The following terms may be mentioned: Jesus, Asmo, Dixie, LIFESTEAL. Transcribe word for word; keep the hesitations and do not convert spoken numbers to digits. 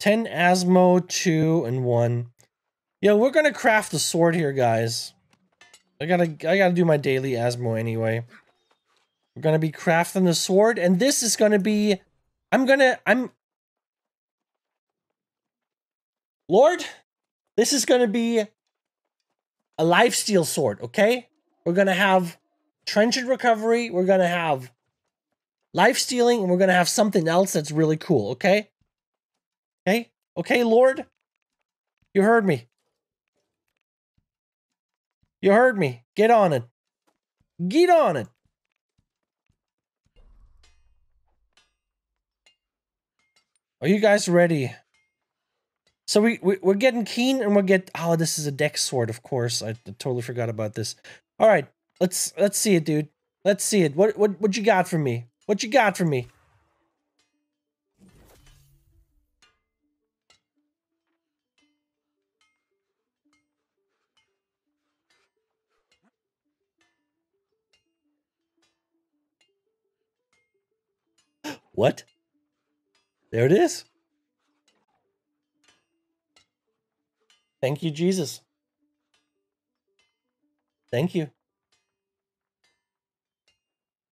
ten Asmo, two, and one. Yeah, we're gonna craft the sword here, guys. I gotta, I gotta do my daily Asmo anyway. We're gonna be crafting the sword, and this is gonna be... I'm gonna... I'm... Lord, this is gonna be a LIFESTEAL sword, okay? We're gonna have trenchant recovery, we're gonna have life stealing, and we're gonna have something else that's really cool, okay? Okay? Okay, Lord? You heard me. You heard me. Get on it. Get on it. Are you guys ready? So we, we, we're getting keen and we'll get... Oh, this is a dex sword, of course. I totally forgot about this. All right. Let's let's see it, dude. Let's see it. What what what you got for me? What you got for me? What? There it is. Thank you, Jesus. Thank you.